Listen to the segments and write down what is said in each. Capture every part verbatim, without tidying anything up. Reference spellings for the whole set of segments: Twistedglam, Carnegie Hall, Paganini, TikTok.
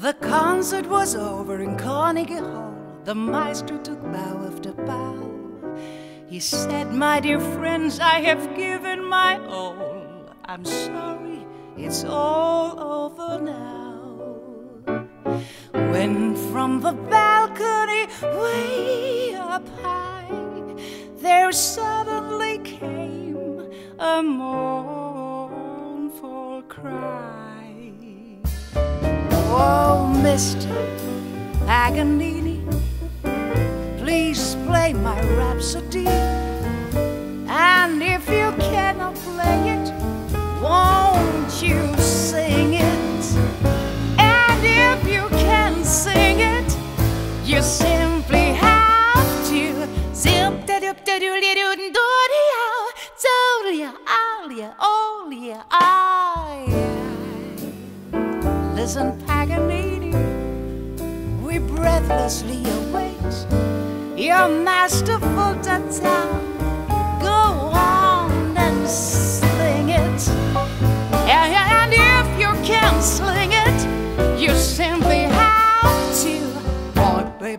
The concert was over in Carnegie Hall. The maestro took bow after bow. He said, "My dear friends, I have given my all. I'm sorry, it's all over now." When from the balcony way up high, there suddenly came a mournful cry. "Oh, Mister Paganini, please play my rhapsody. And if you cannot play it, won't you sing it? And if you can sing it, you simply have to zip da doop da doo da doo da doo da doo da doo da." Listen, Paganini, we breathlessly await your masterful ta-ta. Go on and sling it. And if you can't sling it, you simply have to. We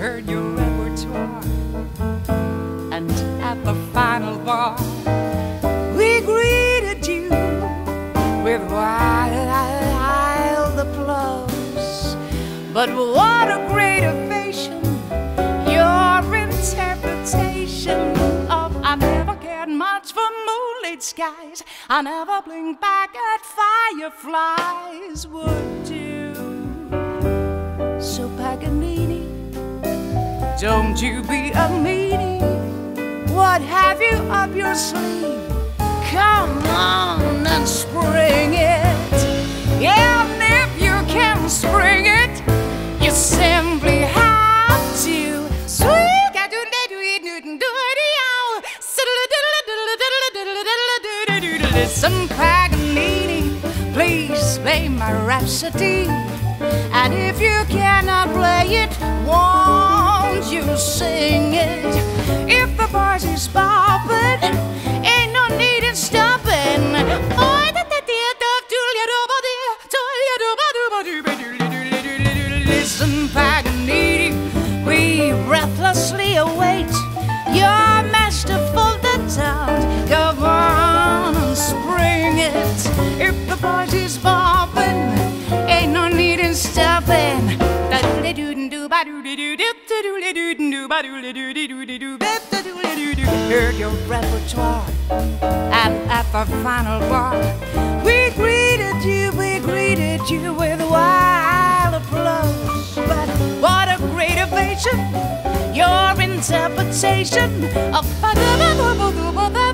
heard your repertoire, and at the final bar, we greeted you with wild applause. But what a great ovation, your interpretation of "I never cared much for moonlit skies, I never blinked back at fireflies" would do. So Paganini, don't you be a meanie. What have you up your sleeve? Come on and spring it. And if you can spring it, you simply have to. Listen, Paganini, please play my rhapsody. And if you cannot play it, won't you sing it? If the bars is poppin', ain't no need in stopping. Listen, Paganini, we breathlessly await your masterful talent. Go on and spring it. If the bars is poppin', ain't no need in stopping. Heard your repertoire, and at the final bar, we greeted you, we greeted you with wild applause. But what a great ovation, your interpretation of